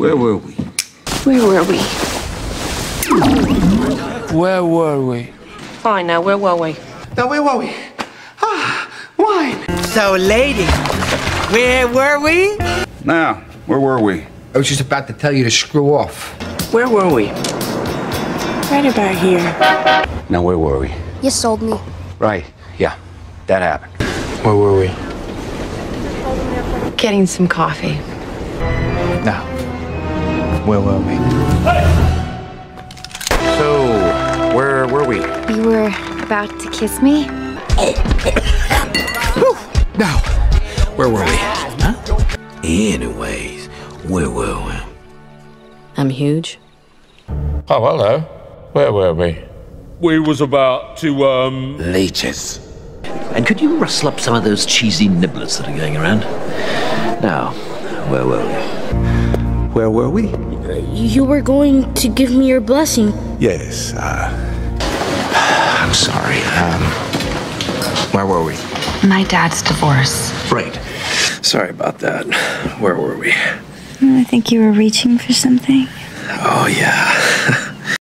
Where were we? Fine, now, where were we? Ah, wine! So, lady, where were we? Now, where were we? I was just about to tell you to screw off. Where were we? Right about here. Now, where were we? You sold me. Right, yeah, that happened. Where were we? Getting some coffee. Now, where were we? Hey! So, where were we? You were about to kiss me. Now, where were we? Huh? Anyways, where were we? I'm huge. Oh, hello. Where were we? We was about to, leeches. And could you rustle up some of those cheesy nibblets that are going around? Now, where were we? Where were we? You were going to give me your blessing. Yes, I'm sorry. Where were we? My dad's divorce. Right. Sorry about that. Where were we? I think you were reaching for something. Oh, yeah.